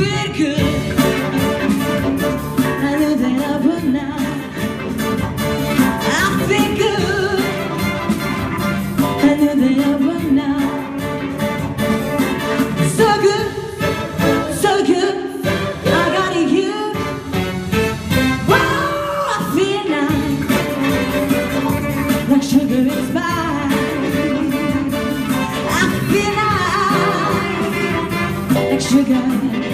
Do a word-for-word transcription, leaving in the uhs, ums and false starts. been good. I know that I will not. I've been good. I know that I will not. So good, so good. I got it here. Wow, I feel nice. Like sugar and spice. I feel nice. Sugar.